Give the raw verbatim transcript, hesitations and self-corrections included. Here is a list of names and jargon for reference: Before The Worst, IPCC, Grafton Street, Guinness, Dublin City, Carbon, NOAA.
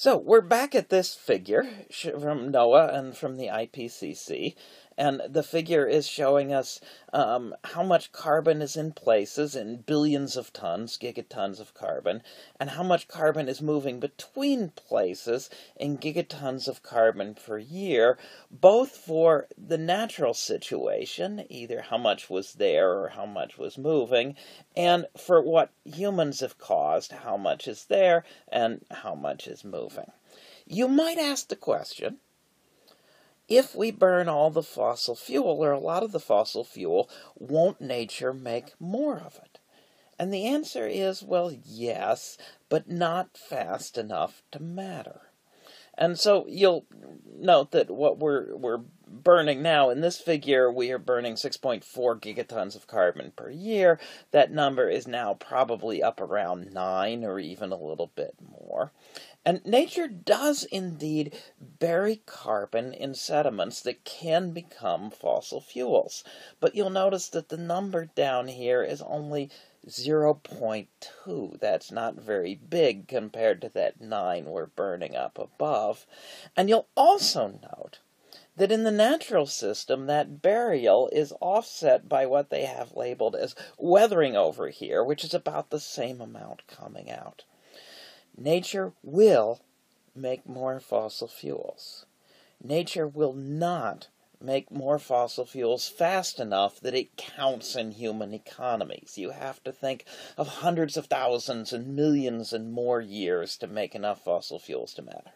So we're back at this figure from NOAA and from the I P C C, and the figure is showing us um, how much carbon is in places in billions of tons, gigatons of carbon, and how much carbon is moving between places in gigatons of carbon per year, both for the natural situation, either how much was there or how much was moving, and for what humans have caused, how much is there and how much is moving. You might ask the question, if we burn all the fossil fuel, or a lot of the fossil fuel, won't nature make more of it? And the answer is, well, yes, but not fast enough to matter. And so you'll note that what we're, we're burning now, in this figure, we are burning six point four gigatons of carbon per year. That number is now probably up around nine or even a little bit more. And nature does indeed bury carbon in sediments that can become fossil fuels. But you'll notice that the number down here is only zero point two. That's not very big compared to that nine we're burning up above. And you'll also note that in the natural system, that burial is offset by what they have labeled as weathering over here, which is about the same amount coming out. Nature will make more fossil fuels. Nature will not make more fossil fuels fast enough that it counts in human economies. You have to think of hundreds of thousands and millions and more years to make enough fossil fuels to matter.